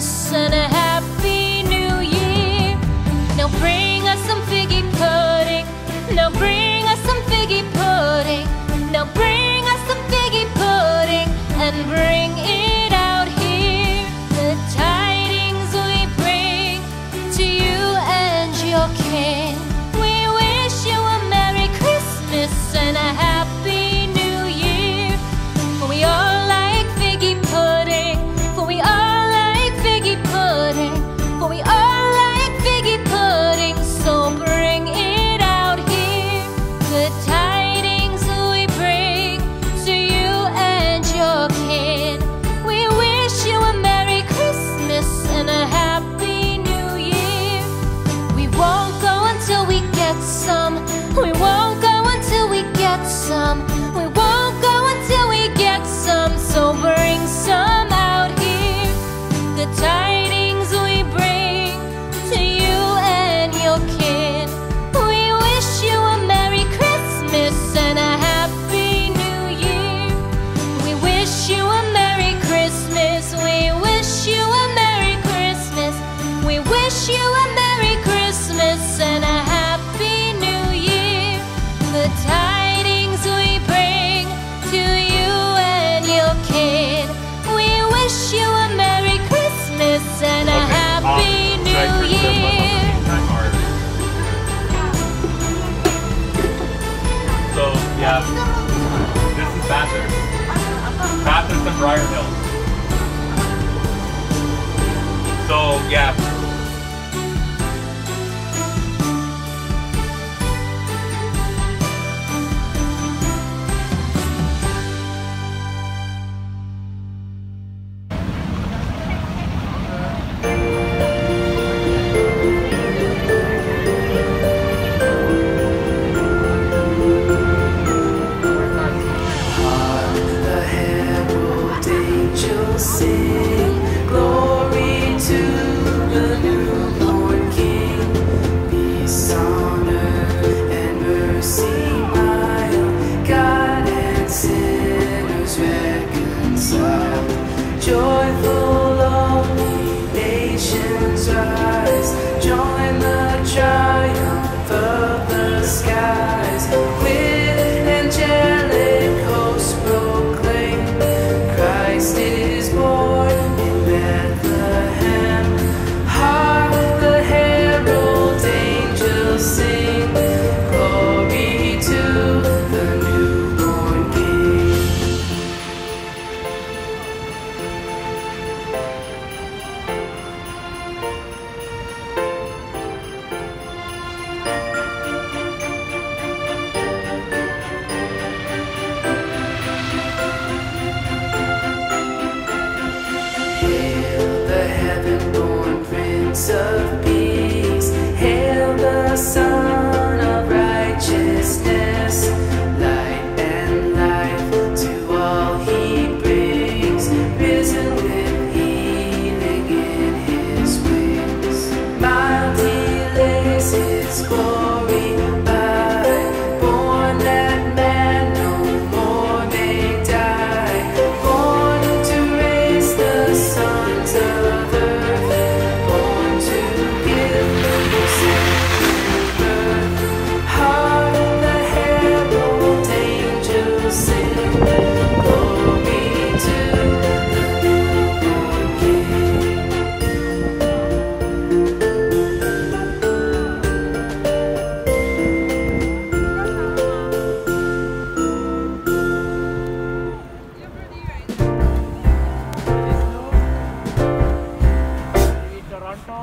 Christmas and a Happy New Year. Now bring us some figgy pudding. Now bring us some figgy pudding. Now bring us some figgy pudding and bring it out here. The tidings we bring to you and your king. We wish you a Merry Christmas and a Happy New Year. For we all like figgy pudding. For we all like figgy pudding. For we all like figgy pudding. So bring it out here. The tidings we bring to you and your kin. We wish you a Merry Christmas and a Happy New Year. We won't go until we get some. We won't go until we get some. We won't go until we get some. So bring some out here. The tidings we bring to you and your kin. We wish you a Merry Christmas and a Happy New Year. We wish you a Merry Christmas. We wish you a Merry Christmas. We wish you a Merry Christmas and a Happy New Year. The tidings we bring to you and your kin. We wish you a Merry Christmas and a Happy New Year. So, yeah, this is Bathurst. Bathurst and Briar Hill. So, yeah.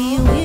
We